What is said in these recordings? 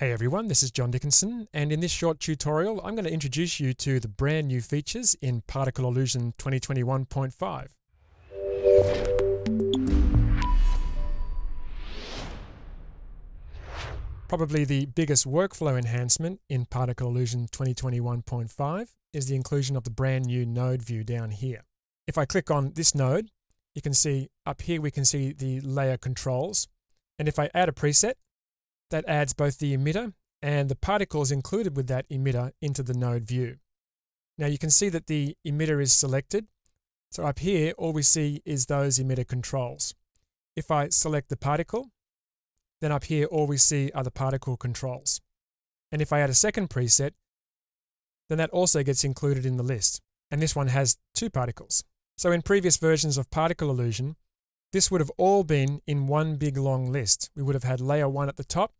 Hey everyone, this is John Dickinson, and in this short tutorial, I'm going to introduce you to the brand new features in Particle Illusion 2021.5. Probably the biggest workflow enhancement in Particle Illusion 2021.5 is the inclusion of the brand new node view down here. If I click on this node, you can see up here we can see the layer controls, and if I add a preset, that adds both the emitter and the particles included with that emitter into the node view. Now you can see that the emitter is selected. So up here, all we see is those emitter controls. If I select the particle, then up here, all we see are the particle controls. And if I add a second preset, then that also gets included in the list. And this one has two particles. So in previous versions of Particle Illusion, this would have all been in one big long list. We would have had layer one at the top,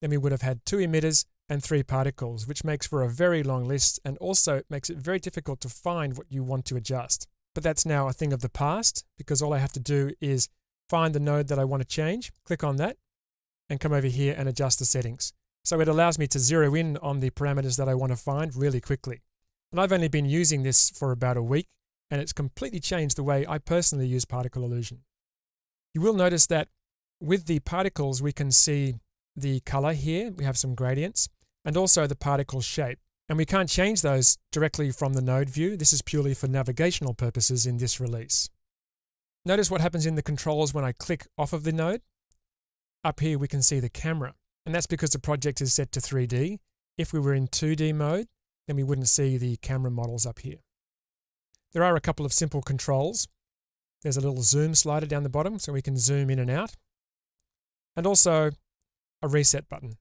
then we would have had two emitters and three particles, which makes for a very long list and also makes it very difficult to find what you want to adjust. But that's now a thing of the past, because all I have to do is find the node that I want to change, click on that, and come over here and adjust the settings. So it allows me to zero in on the parameters that I want to find really quickly. And I've only been using this for about a week, and it's completely changed the way I personally use Particle Illusion. You will notice that with the particles, we can see the color here. We have some gradients and also the particle shape. And we can't change those directly from the node view. This is purely for navigational purposes in this release. Notice what happens in the controls when I click off of the node. Up here, we can see the camera. And that's because the project is set to 3D. If we were in 2D mode, then we wouldn't see the camera models up here. There are a couple of simple controls. There's a little zoom slider down the bottom so we can zoom in and out, and also a reset button.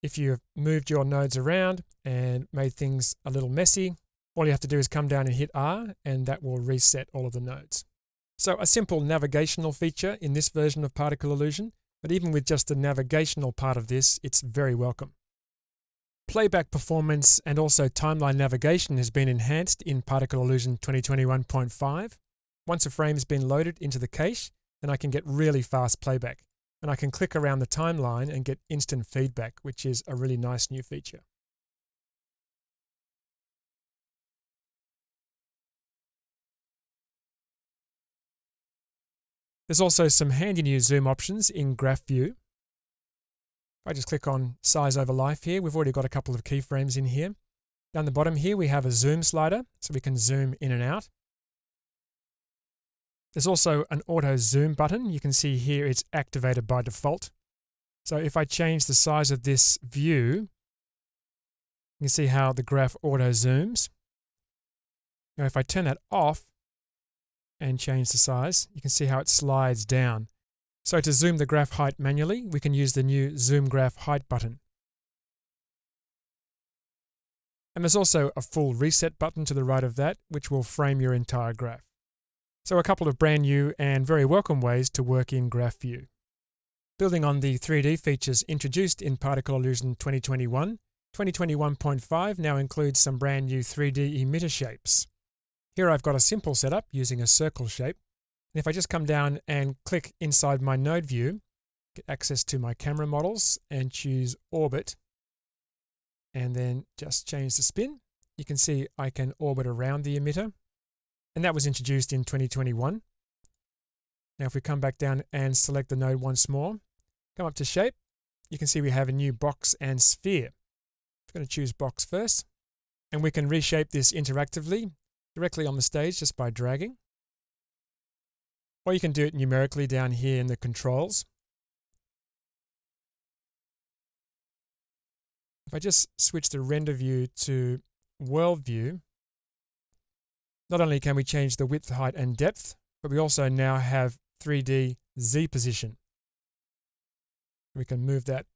If you've moved your nodes around and made things a little messy, all you have to do is come down and hit R, and that will reset all of the nodes. So a simple navigational feature in this version of Particle Illusion, but even with just the navigational part of this, it's very welcome. Playback performance and also timeline navigation has been enhanced in Particle Illusion 2021.5. Once a frame has been loaded into the cache, then I can get really fast playback, and I can click around the timeline and get instant feedback, which is a really nice new feature. There's also some handy new zoom options in Graph View. If I just click on Size over Life here, we've already got a couple of keyframes in here. Down the bottom here, we have a zoom slider, so we can zoom in and out. There's also an auto zoom button. You can see here it's activated by default. So if I change the size of this view, you can see how the graph auto zooms. Now if I turn that off and change the size, you can see how it slides down. So to zoom the graph height manually, we can use the new zoom graph height button. And there's also a full reset button to the right of that, which will frame your entire graph. So a couple of brand new and very welcome ways to work in Graph View. Building on the 3D features introduced in Particle Illusion 2021, 2021.5 now includes some brand new 3D emitter shapes. Here I've got a simple setup using a circle shape. And if I just come down and click inside my node view, get access to my camera models and choose Orbit, and then just change the spin, you can see I can orbit around the emitter. And that was introduced in 2021. Now if we come back down and select the node once more, come up to shape, you can see we have a new box and sphere. I'm going to choose box first, and we can reshape this interactively directly on the stage just by dragging. Or you can do it numerically down here in the controls. If I just switch the render view to world view, not only can we change the width, height, and depth, but we also now have 3D Z position. We can move that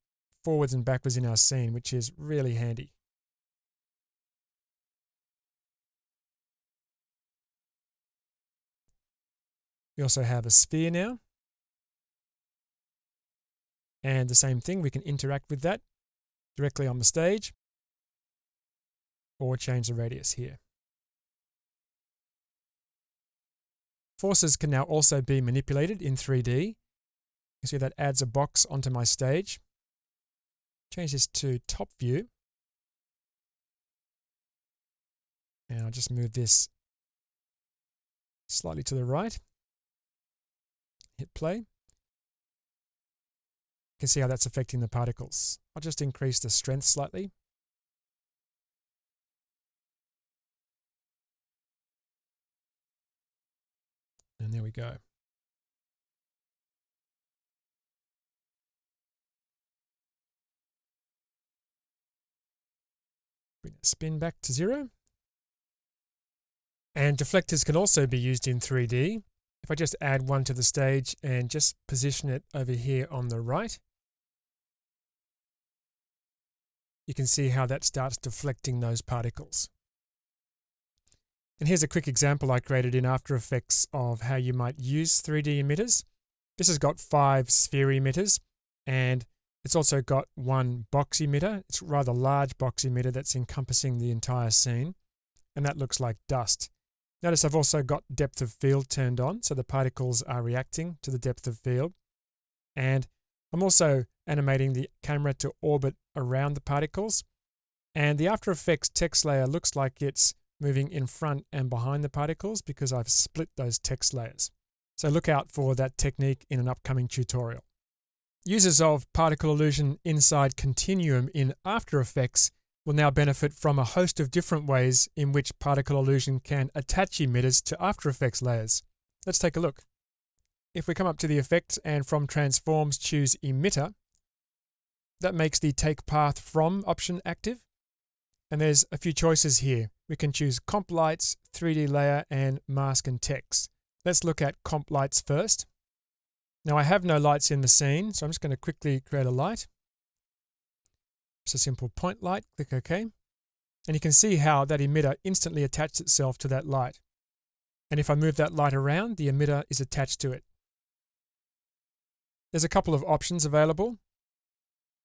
forwards and backwards in our scene, which is really handy. We also have a sphere now. And the same thing, we can interact with that directly on the stage or change the radius here. Forces can now also be manipulated in 3D. You see that adds a box onto my stage. change this to top view. And I'll just move this slightly to the right. Hit play. You can see how that's affecting the particles. I'll just increase the strength slightly. And there we go. Bring that spin back to 0. And deflectors can also be used in 3D. If I just add one to the stage and just position it over here on the right, you can see how that starts deflecting those particles. And here's a quick example I created in After Effects of how you might use 3D emitters. This has got 5 sphere emitters, and it's also got 1 box emitter. It's a rather large box emitter that's encompassing the entire scene, and that looks like dust. Notice I've also got depth of field turned on, so the particles are reacting to the depth of field. And I'm also animating the camera to orbit around the particles. And the After Effects text layer looks like it's moving in front and behind the particles because I've split those text layers. So look out for that technique in an upcoming tutorial. Users of Particle Illusion inside Continuum in After Effects will now benefit from a host of different ways in which Particle Illusion can attach emitters to After Effects layers. Let's take a look. If we come up to the effect and from transforms choose emitter, that makes the take path from option active. And there's a few choices here. We can choose comp lights, 3D layer, and mask and text. Let's look at comp lights first. Now I have no lights in the scene, so I'm just going to quickly create a light. It's a simple point light, click OK. And you can see how that emitter instantly attached itself to that light. And if I move that light around, the emitter is attached to it. There's a couple of options available.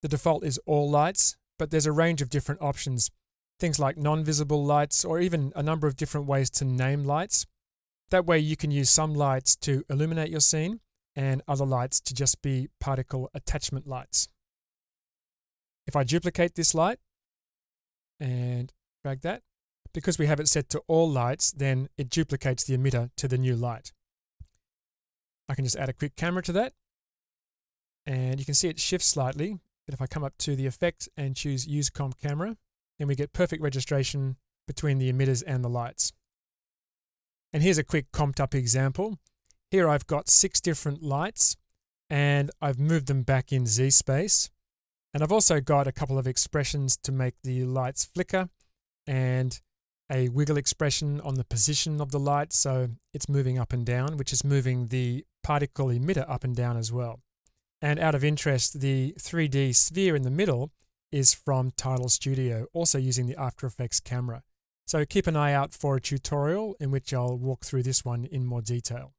The default is all lights, but there's a range of different options. Things like non-visible lights, or even a number of different ways to name lights. That way you can use some lights to illuminate your scene and other lights to just be particle attachment lights. If I duplicate this light and drag that, because we have it set to all lights, then it duplicates the emitter to the new light. I can just add a quick camera to that, and you can see it shifts slightly. But if I come up to the effect and choose use comp camera, then we get perfect registration between the emitters and the lights. And here's a quick comped up example. Here I've got 6 different lights, and I've moved them back in Z space. And I've also got a couple of expressions to make the lights flicker and a wiggle expression on the position of the light. So it's moving up and down, which is moving the particle emitter up and down as well. And out of interest, the 3D sphere in the middle is from Title Studio, also using the After Effects camera. So keep an eye out for a tutorial in which I'll walk through this one in more detail.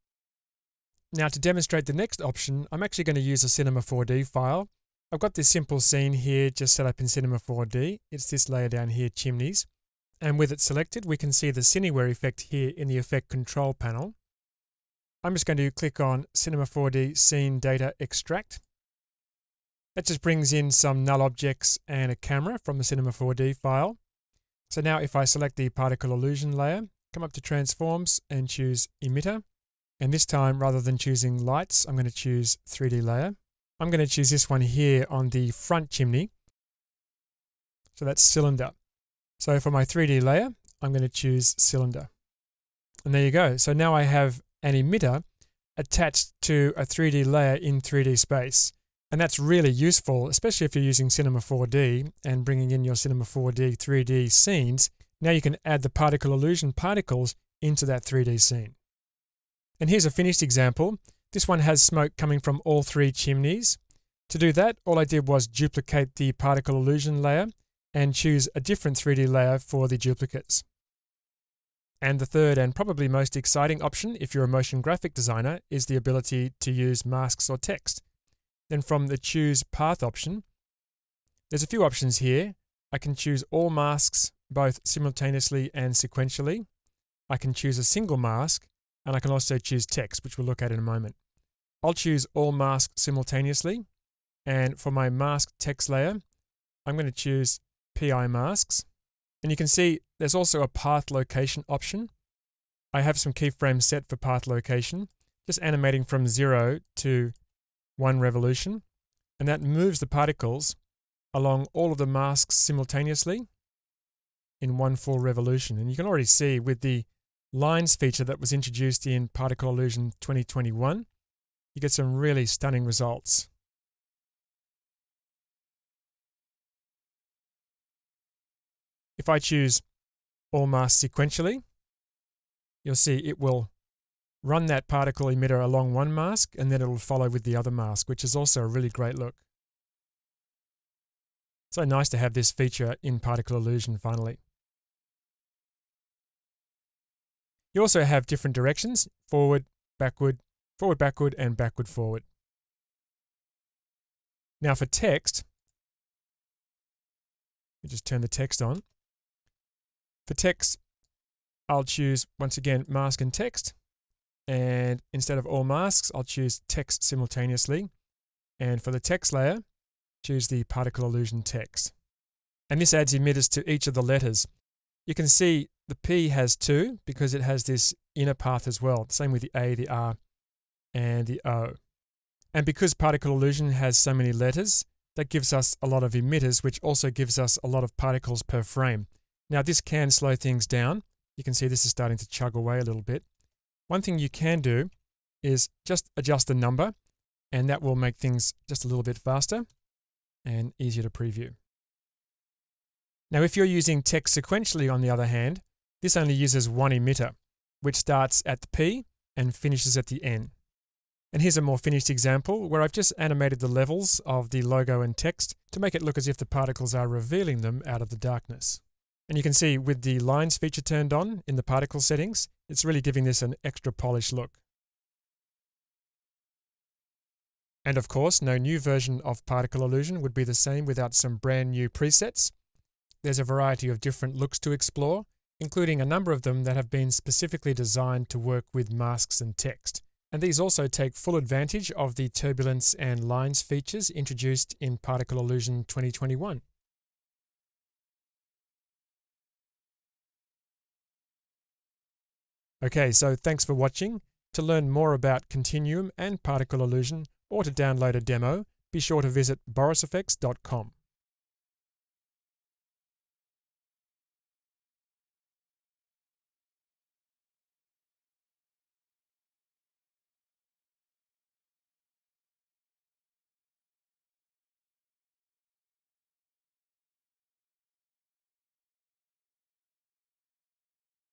Now to demonstrate the next option, I'm actually going to use a Cinema 4D file. I've got this simple scene here just set up in Cinema 4D. It's this layer down here, chimneys. And with it selected, we can see the Cineware effect here in the effect control panel. I'm just going to click on Cinema 4D Scene Data Extract. That just brings in some null objects and a camera from the Cinema 4D file. So now if I select the Particle Illusion layer, come up to Transforms and choose Emitter. And this time, rather than choosing Lights, I'm going to choose 3D Layer. I'm going to choose this one here on the front chimney. So that's Cylinder. So for my 3D layer, I'm going to choose Cylinder. And there you go. So now I have an emitter attached to a 3D layer in 3D space. And that's really useful, especially if you're using Cinema 4D and bringing in your Cinema 4D 3D scenes. Now you can add the Particle Illusion particles into that 3D scene. And here's a finished example. This one has smoke coming from all 3 chimneys. To do that, all I did was duplicate the Particle Illusion layer and choose a different 3D layer for the duplicates. And the third and probably most exciting option, if you're a motion graphic designer, is the ability to use masks or text. Then from the Choose Path option, there's a few options here. I can choose all masks, both simultaneously and sequentially. I can choose a single mask, and I can also choose text, which we'll look at in a moment. I'll choose all masks simultaneously. And for my mask text layer, I'm going to choose PI masks. And you can see there's also a path location option. I have some keyframes set for path location, just animating from 0 to 1 revolution. And that moves the particles along all of the masks simultaneously in one full revolution. And you can already see with the lines feature that was introduced in Particle Illusion 2021, you get some really stunning results. If I choose all masks sequentially, you'll see it will run that particle emitter along one mask and then it'll follow with the other mask, which is also a really great look. So nice to have this feature in Particle Illusion finally. You also have different directions, forward, backward, and backward, forward. Now for text, let me just turn the text on. For text, I'll choose, once again, mask and text. And instead of all masks, I'll choose text simultaneously. And for the text layer, choose the particle illusion text. And this adds emitters to each of the letters. You can see the P has 2 because it has this inner path as well. Same with the A, the R, and the O. And because particle illusion has so many letters, that gives us a lot of emitters, which also gives us a lot of particles per frame. Now this can slow things down. You can see this is starting to chug away a little bit. One thing you can do is just adjust the number, and that will make things just a little bit faster and easier to preview. Now, if you're using text sequentially, on the other hand, this only uses one emitter, which starts at the P and finishes at the N. And here's a more finished example where I've just animated the levels of the logo and text to make it look as if the particles are revealing them out of the darkness. And you can see with the lines feature turned on in the particle settings, it's really giving this an extra polished look. And of course, no new version of Particle Illusion would be the same without some brand new presets. There's a variety of different looks to explore, including a number of them that have been specifically designed to work with masks and text. And these also take full advantage of the turbulence and lines features introduced in Particle Illusion 2021. Okay, so thanks for watching. To learn more about Continuum and Particle Illusion, or to download a demo, be sure to visit borisfx.com.